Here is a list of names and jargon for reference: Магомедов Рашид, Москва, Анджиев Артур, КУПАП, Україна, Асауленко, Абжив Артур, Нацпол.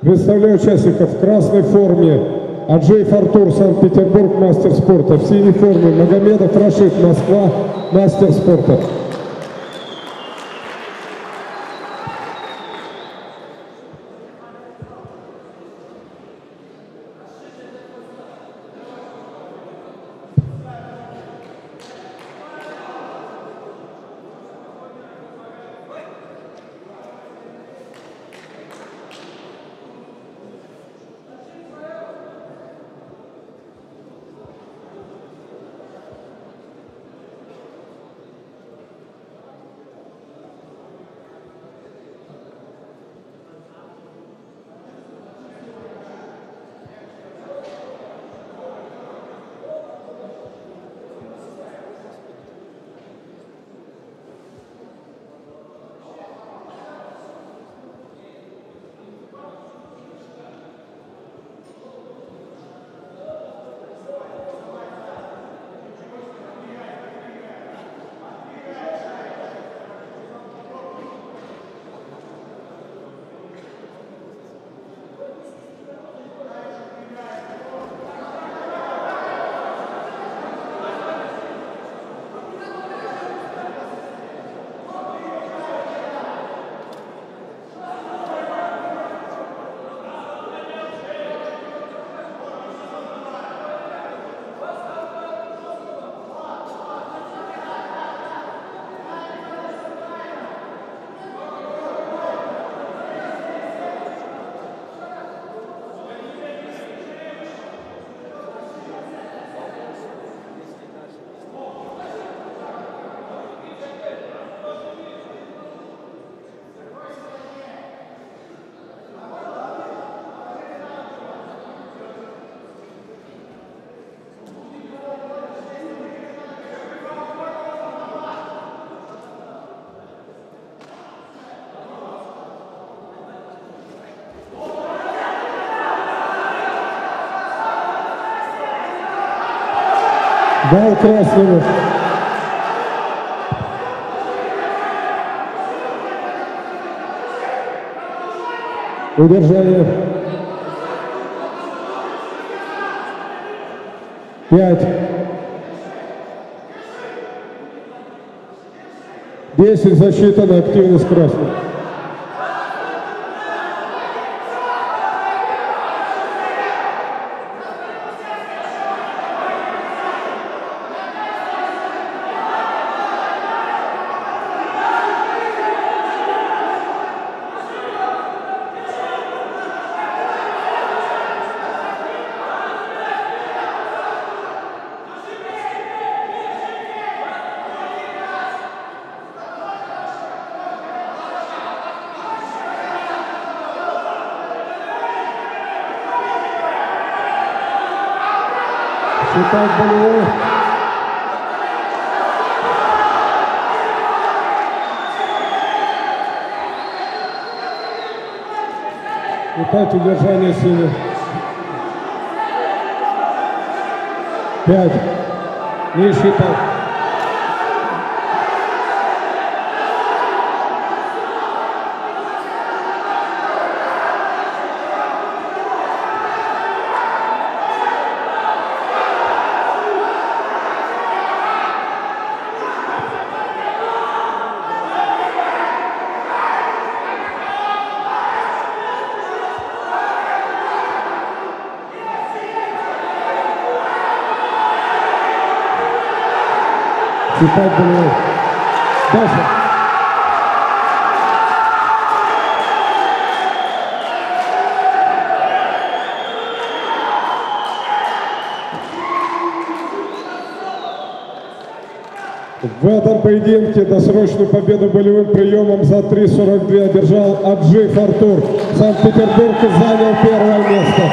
Выставляю участников в красной форме Анджиев Артур, Санкт-Петербург, мастер спорта. В синей форме Магомедов Рашид, Москва, мастер спорта. Бал красного. Удержание. 5, 10 засчитана активность красного. Итак, болевой. Итак, удержание силы. 5. Не считал. Итак, болевой. Дальше. В этом поединке досрочную победу болевым приемом за 3:42 одержал Абжив Артур. Санкт-Петербург занял первое место.